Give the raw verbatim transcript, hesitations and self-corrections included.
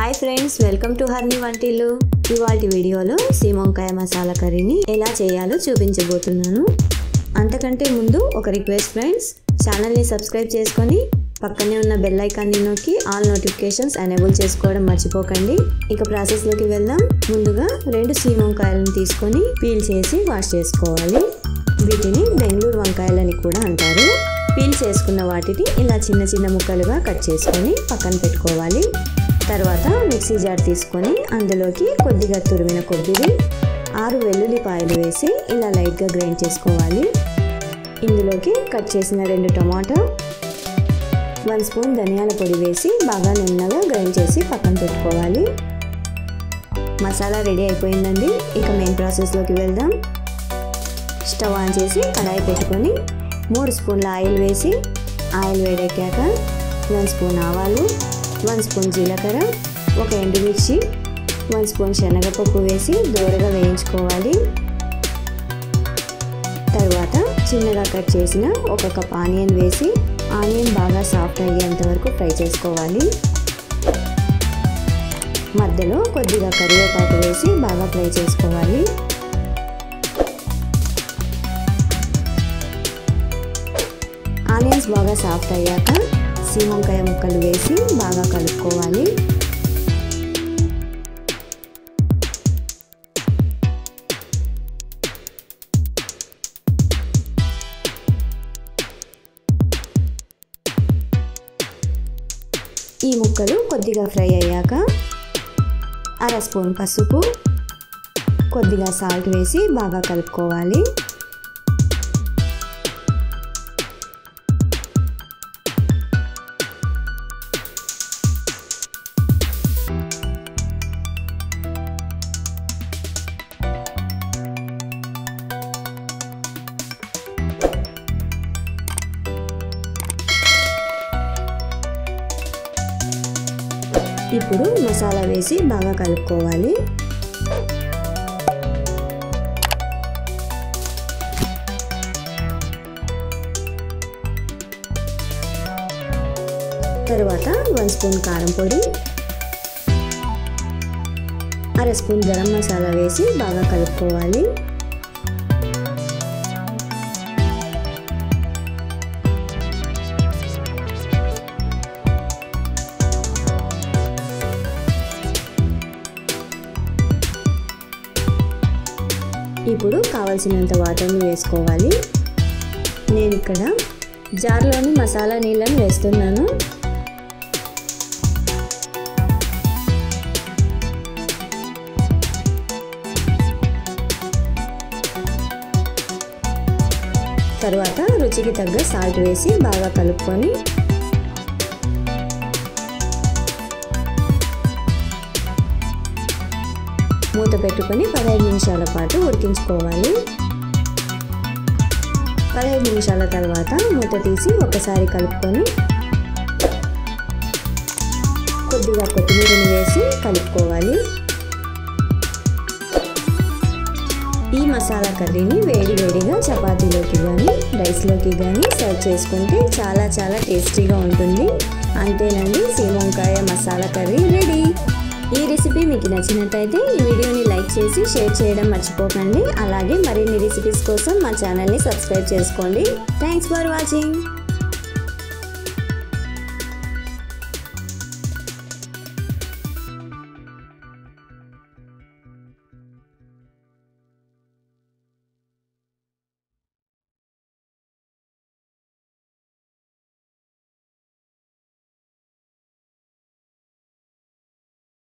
Hi friends, welcome to हर्नी వంటిల్లు। ఇవాల్టి వీడియోలో సీమ వంకాయ మసాలా కర్రీని ఎలా చేయాలో చూపించబోతున్నాను। అంతకంటే ముందు ఒక రిక్వెస్ట్ ఫ్రెండ్స్, ఛానల్ ని సబ్స్క్రైబ్ చేసుకొని పక్కనే ఉన్న బెల్ ఐకాన్ ని నొక్కి ఆల్ నోటిఫికేషన్స్ ఎనేబుల్ చేసుకోవడం మర్చిపోకండి। ఇక ప్రాసెస్ లోకి వెళ్దాం। ముందుగా రెండు సీమ వంకాయలను తీసుకొని పీల్ చేసి వాష్ చేసుకోవాలి। వీటిని బెంగళూరు వంకాయలని కూడా అంటారు। పీల్ చేసుకున్న వాటిని ఇలా చిన్న చిన్న ముక్కలుగా కట్ చేసుకొని పక్కన పెట్టుకోవాలి। తర్వాత మిక్సీ జార్ తీసుకొని అందులోకి కొద్దిగా తురిమిన కొబ్బరి, ఆరు వెల్లుల్లిపాయలు వేసి ఇలా లైట్‌గా గ్రైండ్ చేసుకోవాలి। ఇందులోకి కట్ చేసిన రెండు టొమాటో, వన్ స్పూన్ ధనియాల పొడి వేసి బాగా నిమ్మగా గ్రైండ్ చేసి పక్కన పెట్టుకోవాలి। మసాలా రెడీ అయిపోయిందండి। ఇక మెయిన్ ప్రాసెస్ లోకి వెళ్దాం। స్టవ్ ఆన్ చేసి కడాయి పెట్టుకొని మూడు స్పూన్ల ఆయిల్ వేసి ఆయిల్ వేడెక్కాక వన్ స్పూన్ ఆవాలు, वन स्पून जीलकर्र, ఒక ఎండుమిర్చి, वन स्पून శనగపప్పు వేసి దోరగా వేయించుకోవాలి। తర్వాత చిన్నగా కట్ చేసిన ఒక కప్ ఆనియన్ వేసి ఆనియన్ బాగా సాఫ్ట్ అయ్యేంత వరకు ఫ్రై చేసుకోవాలి। మధ్యలో కొద్దిగా కరివేపాకు వేసి బాగా ఫ్రై చేసుకోవాలి। ఆనియన్స్ బాగా సాఫ్ట్ అయ్యాక సీమ వంకాయ ముక్కలు వేసి బాగా కలుపుకోవాలి। ఈ ముక్కలు కొద్దిగా ఫ్రై అయ్యాక అర స్పూన్ పసుపు, కొద్దిగా సాల్ట్ వేసి బాగా కలుపుకోవాలి। ఇప్పుడు మసాలా వేసి బాగా కలుపుకోవాలి। తర్వాత వన్ స్పూన్ కారం పొడి, అర స్పూన్ గరం మసాలా వేసి బాగా కలుపుకోవాలి। ఇప్పుడు కావాల్సినంత వాటర్ని వేసుకోవాలి। నేను ఇక్కడ జార్లోని మసాలా నీళ్ళని వేస్తున్నాను। తర్వాత రుచికి తగ్గ సాల్ట్ వేసి బాగా కలుపుకొని మూత పెట్టుకొని పదహైదు నిమిషాల పాటు ఉడికించుకోవాలి। పదహైదు నిమిషాల తర్వాత మూత తీసి ఒకసారి కలుపుకొని కొద్దిగా కొత్తిమీరని వేసి కలుపుకోవాలి। ఈ మసాలా కర్రీని వేడి వేడిగా చపాతీలోకి కానీ రైస్లోకి కానీ సర్వ్ చేసుకుంటే చాలా చాలా టేస్టీగా ఉంటుంది। అంతేనండి, సీమ వంకాయ మసాలా కర్రీ రెడీ। ఈ రెసిపీ మీకు నచ్చినట్లయితే ఈ వీడియోని లైక్ చేసి షేర్ చేయడం మర్చిపోకండి। అలాగే మరిన్ని రెసిపీస్ కోసం మా ఛానల్ని సబ్స్క్రైబ్ చేసుకోండి। Thanks for watching.